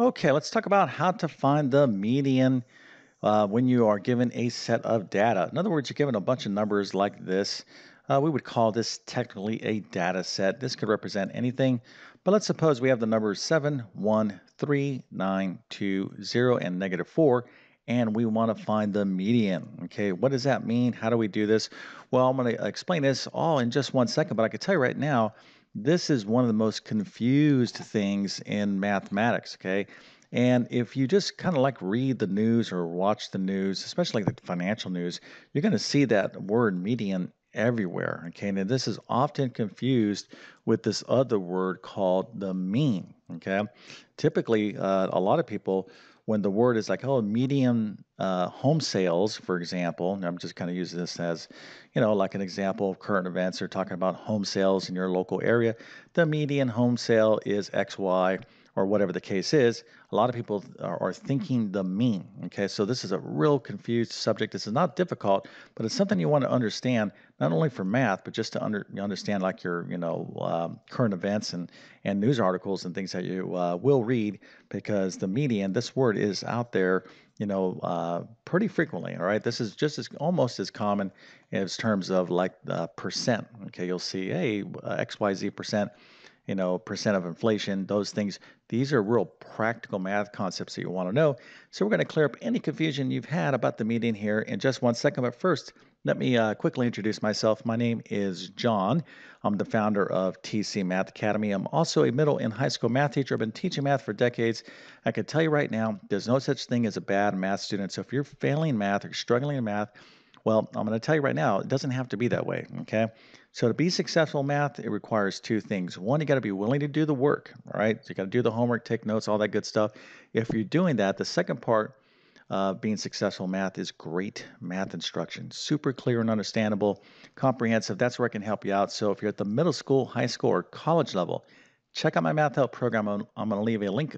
Okay, let's talk about how to find the median when you are given a set of data. In other words, you're given a bunch of numbers like this. We would call this technically a data set. This could represent anything, but let's suppose we have the numbers 7, 1, 3, 9, 2, 0, and negative 4, and we want to find the median. Okay, what does that mean? How do we do this? Well, I'm going to explain this all in just 1 second, but I can tell you right now, this is one of the most confused things in mathematics, okay? And if you just kind of like read the news or watch the news, especially the financial news, you're going to see that word median everywhere, okay? And this is often confused with this other word called the mean, okay? Typically, a lot of people, when the word is like, oh, median home sales, for example, and I'm just kind of using this as, you know, like an example of current events. They're talking about home sales in your local area. The median home sale is XY or whatever the case is. A lot of people are thinking the mean, okay? So this is a real confused subject. This is not difficult, but it's something you want to understand, not only for math, but just to understand like your, you know, current events and news articles and things that you will read, because the median, this word is out there, you know, pretty frequently, all right? This is just as, almost as common as terms of like percent, okay? You'll see, hey, XYZ percent, you know, percent of inflation, those things. These are real practical math concepts that you want to know. So we're going to clear up any confusion you've had about the median here in just 1 second. But first, let me quickly introduce myself. My name is John. I'm the founder of TC Math Academy. I'm also a middle and high school math teacher. I've been teaching math for decades. I can tell you right now, there's no such thing as a bad math student. So if you're failing math or struggling in math, well, I'm going to tell you right now, it doesn't have to be that way, okay? So to be successful in math, it requires two things. One, you got to be willing to do the work, all right? So you got to do the homework, take notes, all that good stuff. If you're doing that, the second part of being successful in math is great math instruction. Super clear and understandable, comprehensive. That's where I can help you out. So if you're at the middle school, high school, or college level, check out my Math Help program. I'm going to leave a link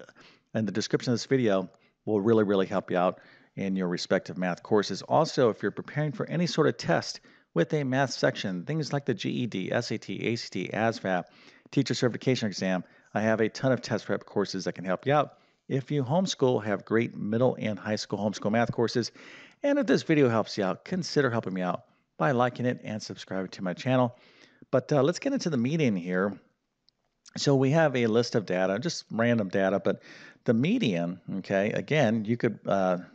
in the description of this video. Will really, really help you out in your respective math courses. Also, if you're preparing for any sort of test with a math section, things like the GED, SAT, ACT, ASVAB, teacher certification exam, I have a ton of test prep courses that can help you out. If you homeschool, have great middle and high school homeschool math courses. And if this video helps you out, consider helping me out by liking it and subscribing to my channel. But let's get into the median here. So we have a list of data, just random data, but the median, okay, again, you could,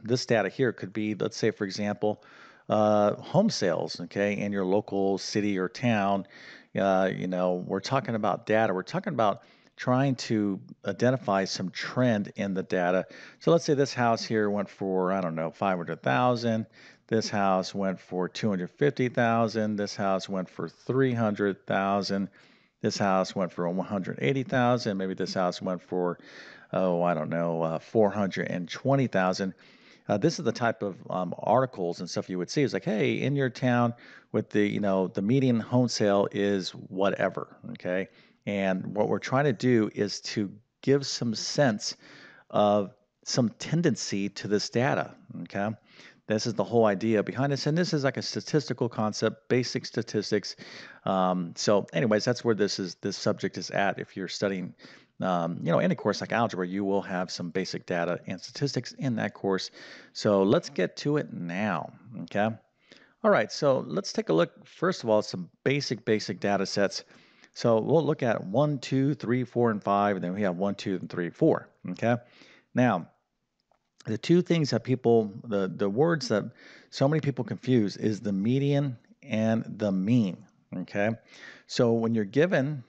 this data here could be, let's say, for example, home sales, okay, in your local city or town. You know, we're talking about data. We're talking about trying to identify some trend in the data. So let's say this house here went for, I don't know, $500,000. This house went for $250,000. This house went for $300,000. This house went for $180,000. Maybe this house went for, oh, I don't know, $420,000. This is the type of articles and stuff you would see. It's like, hey, in your town, with the, you know, the median home sale is whatever. Okay, and what we're trying to do is to give some sense of some tendency to this data. Okay. This is the whole idea behind this, and this is like a statistical concept, basic statistics. So anyways, that's where this subject is at. If you're studying, you know, any course like algebra, you will have some basic data and statistics in that course. So let's get to it now, okay? All right, so let's take a look, first of all, some basic data sets. So we'll look at 1, 2, 3, 4, and 5, and then we have 1, 2, and 3, 4, okay? Now, the two things that people, the words that so many people confuse is the median and the mean, okay? So when you're given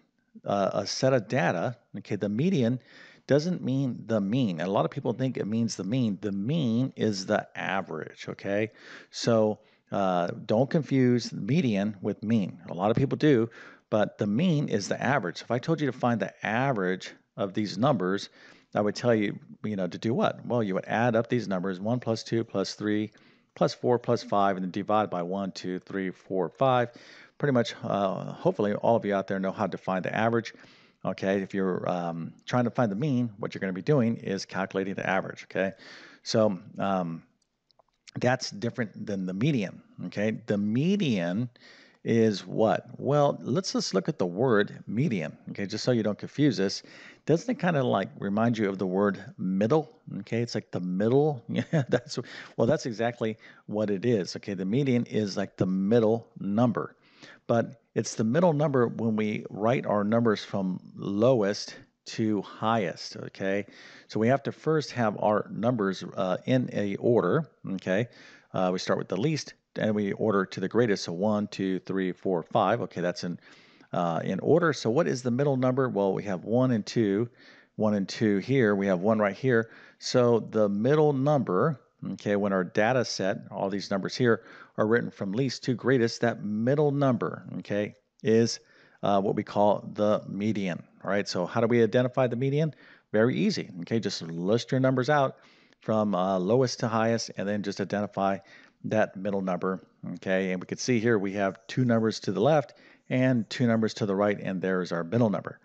a set of data, okay, the median doesn't mean the mean. And a lot of people think it means the mean. The mean is the average, okay? So don't confuse median with mean. A lot of people do, but the mean is the average. If I told you to find the average of these numbers, I would tell you, you know, to do what? Well, you would add up these numbers, 1 plus 2 plus 3 plus 4 plus 5, and then divide by 1, 2, 3, 4, 5. Pretty much, hopefully, all of you out there know how to find the average. Okay, if you're trying to find the mean, what you're going to be doing is calculating the average, okay? So that's different than the median, okay? The median is what? Well, let's just look at the word medium, okay, just so you don't confuse this. Doesn't it kind of like remind you of the word middle? Okay, it's like the middle. Yeah, that's exactly what it is. Okay, the median is like the middle number. But it's the middle number when we write our numbers from lowest to highest, okay? So we have to first have our numbers in a order, okay? We start with the least and we order to the greatest. So 1, 2, 3, 4, 5. Okay, that's in order. So what is the middle number? Well, we have 1 and 2 here. We have 1 right here. So the middle number, okay, when our data set, all these numbers here are written from least to greatest, that middle number, okay, is what we call the median. All right, so how do we identify the median? Very easy, okay, just list your numbers out from lowest to highest and then just identify that middle number, okay? And we could see here we have 2 numbers to the left and 2 numbers to the right, and there's our middle number.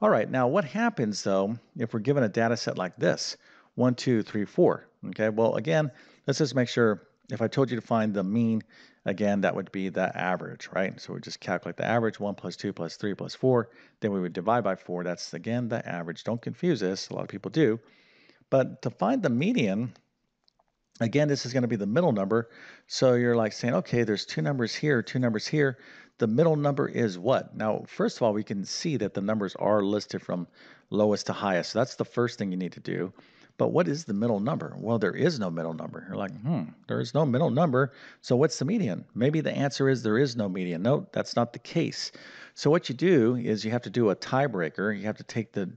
All right, now what happens though if we're given a data set like this, 1, 2, 3, 4, okay? Well, again, let's just make sure, if I told you to find the mean, again, that would be the average, right? So we just calculate the average, 1 + 2 + 3 + 4, then we would divide by 4, that's again the average. Don't confuse this, a lot of people do. But to find the median, again, this is going to be the middle number. So you're like saying, okay, there's 2 numbers here, 2 numbers here. The middle number is what? Now, first of all, we can see that the numbers are listed from lowest to highest. So that's the first thing you need to do. But what is the middle number? Well, there is no middle number. You're like, there is no middle number. So what's the median? Maybe the answer is there is no median. No, that's not the case. So what you do is you have to do a tiebreaker. You have to take the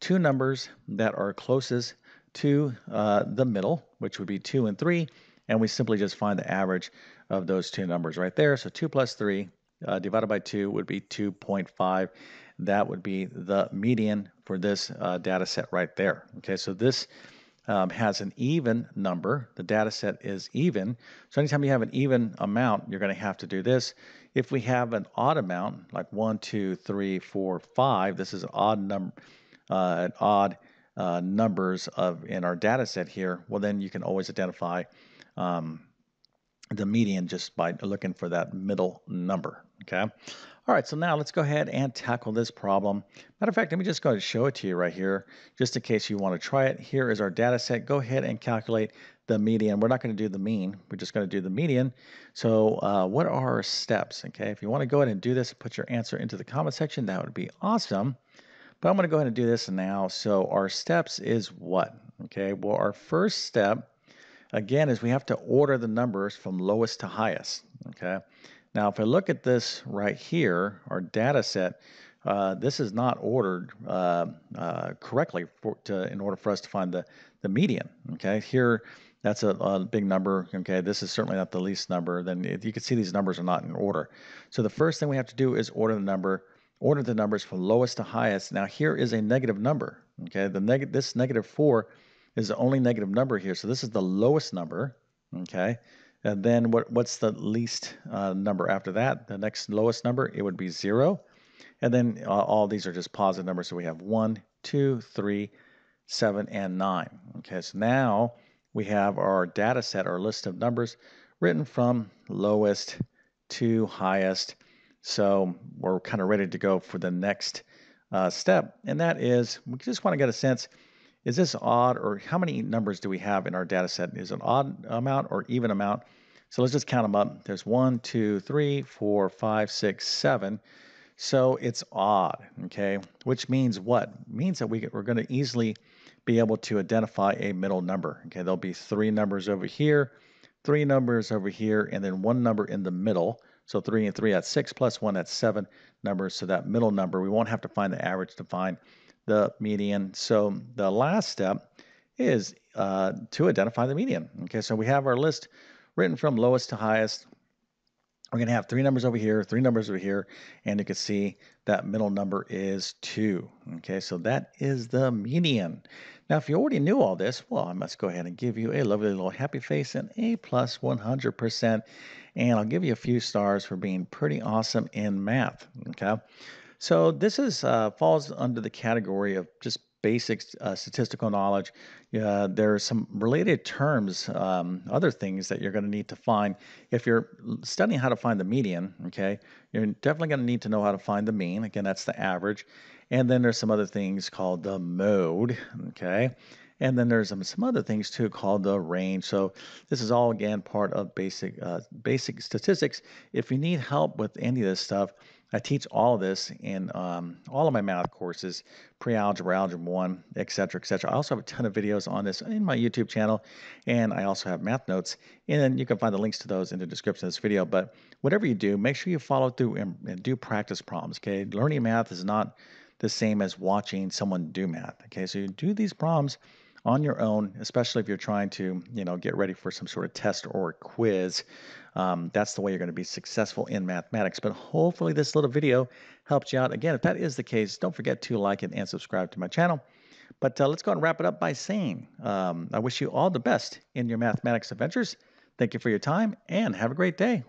2 numbers that are closest to the middle, which would be 2 and 3, and we simply just find the average of those 2 numbers right there. So 2 + 3 divided by 2 would be 2.5. That would be the median for this data set right there. Okay, so this has an even number. The data set is even. So anytime you have an even amount, you're going to have to do this. If we have an odd amount, like 1, 2, 3, 4, 5, this is an odd number, numbers in our data set here, well, then you can always identify the median just by looking for that middle number, okay? All right, so now let's go ahead and tackle this problem. Matter of fact, let me just go ahead and show it to you right here, just in case you want to try it. Here is our data set. Go ahead and calculate the median. We're not going to do the mean. We're just going to do the median. So what are our steps, okay? If you want to go ahead and do this and put your answer into the comment section, that would be awesome. But I'm going to go ahead and do this now. So our steps is what? Okay, well, our first step, again, is we have to order the numbers from lowest to highest. Okay, now if I look at this right here, our data set, this is not ordered correctly in order for us to find the median. Okay, here, that's a big number, okay? This is certainly not the least number. Then you can see these numbers are not in order. So the first thing we have to do is order the numbers from lowest to highest. Now here is a negative number, okay? This negative 4 is the only negative number here. So this is the lowest number, okay? And then what's the least number after that? The next lowest number, it would be 0. And then all these are just positive numbers. So we have 1, 2, 3, 7, and 9. Okay, so now we have our data set, our list of numbers written from lowest to highest. So we're kind of ready to go for the next step, and that is we just want to get a sense, is this odd, or how many numbers do we have in our data set? Is it an odd amount or even amount? So let's just count them up. There's 1, 2, 3, 4, 5, 6, 7. So it's odd, okay? Which means what? It means that we're going to easily be able to identify a middle number. Okay, there'll be 3 numbers over here, 3 numbers over here, and then 1 number in the middle. So 3 and 3, that's 6, plus 1, that's 7 numbers. So that middle number, we won't have to find the average to find the median. So the last step is to identify the median. Okay, so we have our list written from lowest to highest. We're going to have 3 numbers over here, 3 numbers over here, and you can see that middle number is 2. Okay, so that is the median. Now, if you already knew all this, well, I must go ahead and give you a lovely little happy face and A plus 100%. And I'll give you a few stars for being pretty awesome in math. Okay, so this falls under the category of just basic statistical knowledge, there are some related terms, other things that you're going to need to find. If you're studying how to find the median, okay, you're definitely going to need to know how to find the mean. Again, that's the average. And then there's some other things called the mode, okay? And then there's some other things too called the range. So this is all, again, part of basic statistics. If you need help with any of this stuff, I teach all of this in all of my math courses, pre-algebra, Algebra 1, et cetera, et cetera. I also have a ton of videos on this in my YouTube channel, and I also have math notes. And you can find the links to those in the description of this video. But whatever you do, make sure you follow through and do practice problems, okay? Learning math is not the same as watching someone do math, okay? So you do these problems on your own, especially if you're trying to, you know, get ready for some sort of test or quiz. That's the way you're going to be successful in mathematics. But hopefully this little video helped you out. Again, if that is the case, don't forget to like it and subscribe to my channel. But let's go ahead and wrap it up by saying I wish you all the best in your mathematics adventures. Thank you for your time and have a great day.